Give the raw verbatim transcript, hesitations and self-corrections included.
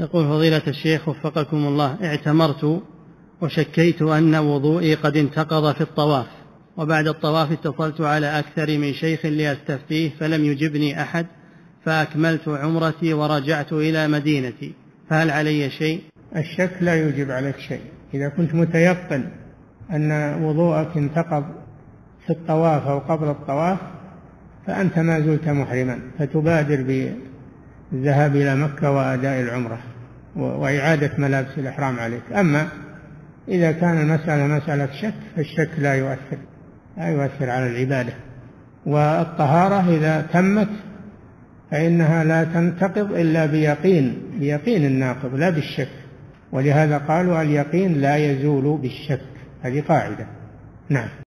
يقول فضيلة الشيخ وفقكم الله، اعتمرت وشكيت أن وضوئي قد انتقض في الطواف، وبعد الطواف اتصلت على أكثر من شيخ لأستفتيه فلم يجبني أحد، فأكملت عمرتي ورجعت إلى مدينتي، فهل علي شيء؟ الشك لا يوجب عليك شيء إذا كنت متيقن أن وضوءك انتقض في الطواف أو قبل الطواف، فأنت ما زلت محرما، فتبادر بالذهاب إلى مكة وأداء العمرة وإعادة ملابس الإحرام عليك. أما إذا كان المسألة مسألة شك فالشك لا يؤثر لا يؤثر على العبادة. والطهارة إذا تمت فإنها لا تنتقض إلا بيقين بيقين الناقض لا بالشك، ولهذا قالوا اليقين لا يزول بالشك، هذه قاعدة. نعم.